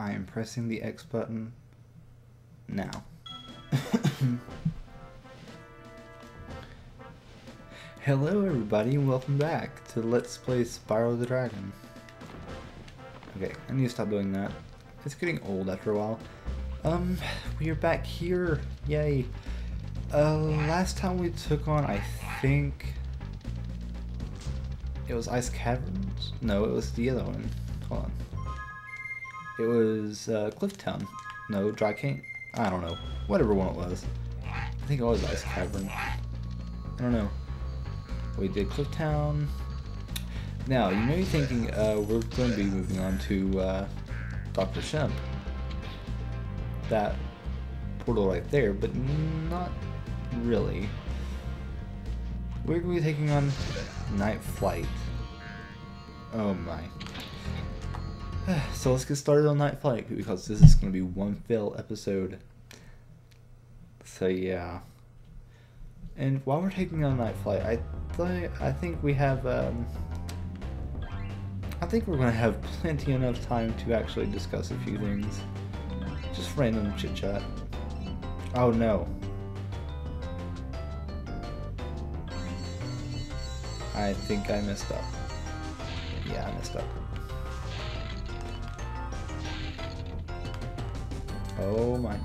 I am pressing the X button now. Hello everybody and welcome back to Let's Play Spyro the Dragon. Okay, I need to stop doing that. It's getting old after a while. We are back here. Yay. Last time we took on, I think, it was Ice Cavern? No, it was the other one. Hold on. It was Clifftown. No, Dry Cane. I don't know. Whatever one it was. I think it was Ice Cavern. I don't know. We did Clifftown. Now, you may be thinking we're going to be moving on to Dr. Shemp. That portal right there, but not really. We're going to be taking on Night Flight. Oh my. So let's get started on Night Flight, because this is going to be one fail episode. So yeah. And while we're taking on Night Flight, I think we have I think we're going to have plenty enough time to actually discuss a few things. Just random chit chat. Oh no. I think I messed up. Yeah, I messed up. Oh my.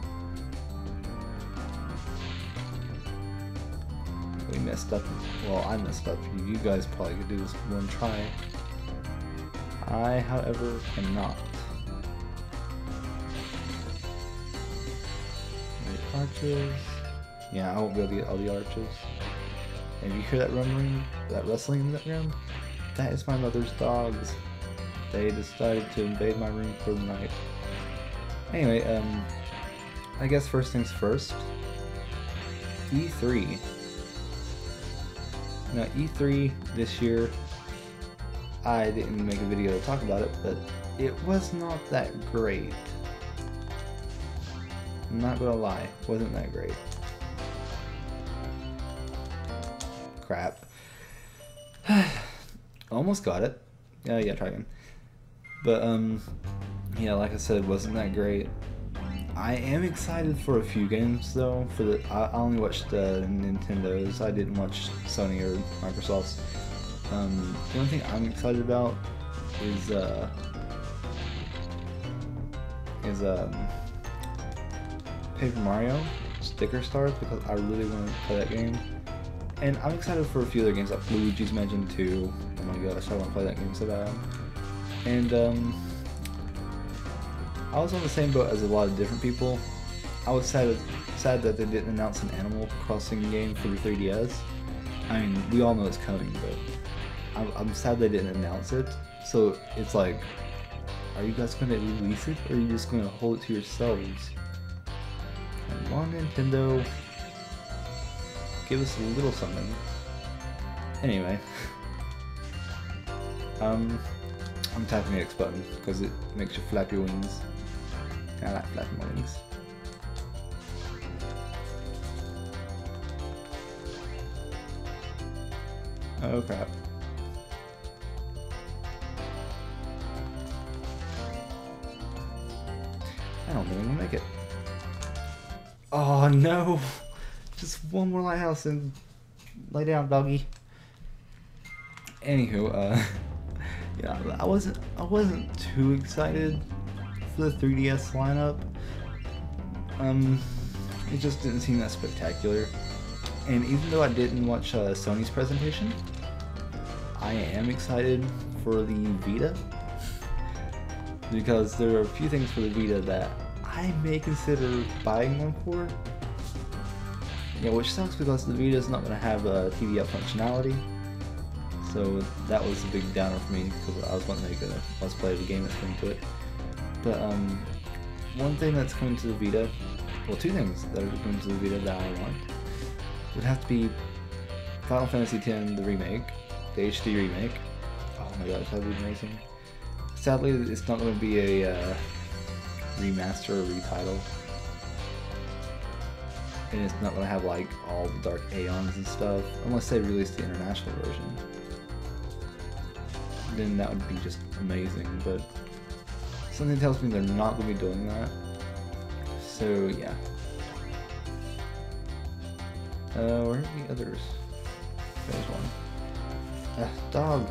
We messed up. Well, I messed up. You guys probably could do this one try. I, however, cannot. The arches. Yeah, I won't be able to get all the arches. And you hear that rumbling, that rustling in the background? That is my mother's dogs. They decided to invade my room for the night. Anyway, I guess first things first. E3. Now, E3 this year, I didn't make a video to talk about it, but it was not that great. I'm not gonna lie, wasn't that great. Crap. Almost got it. Oh yeah, try again. But yeah, like I said, wasn't that great. I am excited for a few games though. For the I only watched Nintendo's. I didn't watch Sony or Microsoft's. The only thing I'm excited about is Paper Mario Sticker Stars, because I really want to play that game. And I'm excited for a few other games like Luigi's Mansion 2. Oh my gosh, I want to play that game so bad. And I was on the same boat as a lot of different people. I was sad that they didn't announce an Animal Crossing game for the 3DS. I mean, we all know it's coming, but I'm sad they didn't announce it. So it's like, are you guys going to release it, or are you just going to hold it to yourselves? Come on, Nintendo. Give us a little something. Anyway. I'm tapping the X button because it makes you flap your wings. I like flapping my wings. Oh crap. I don't think I'm gonna make it. Oh no! Just one more lighthouse and lay down, doggy. Anywho, yeah, I wasn't too excited for the 3DS lineup. It just didn't seem that spectacular. And even though I didn't watch Sony's presentation, I am excited for the Vita, because there are a few things for the Vita that I may consider buying one for. Yeah, which sucks because the Vita is not going to have TV out functionality, so that was a big downer for me because I was wanting to make a let's play of a game that's coming to it. But one thing that's coming to the Vita, well, two things that are coming to the Vita that I want would have to be Final Fantasy X, the remake, the HD remake. Oh my gosh, that would be amazing. Sadly, it's not going to be a remaster or retitle. And it's not going to have like all the Dark Aeons and stuff, unless they release the international version. Then that would be just amazing, but Something tells me they're not going to be doing that. So, yeah. Where are the others? There's one. Ah, dog!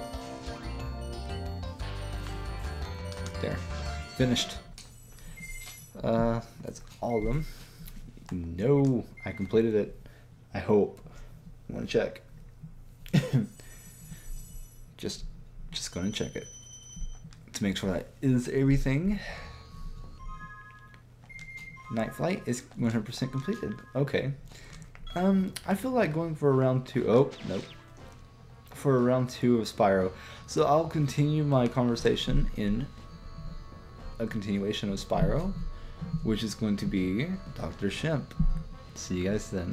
There. Finished. That's all of them. No, I completed it. I hope. I'm gonna check. just gonna check it to make sure that is everything. Night Flight is 100% completed. Okay. I feel like going for a round two. Oh, nope. For a round two of Spyro. So I'll continue my conversation in a continuation of Spyro, which is going to be Dr. Shemp. See you guys then.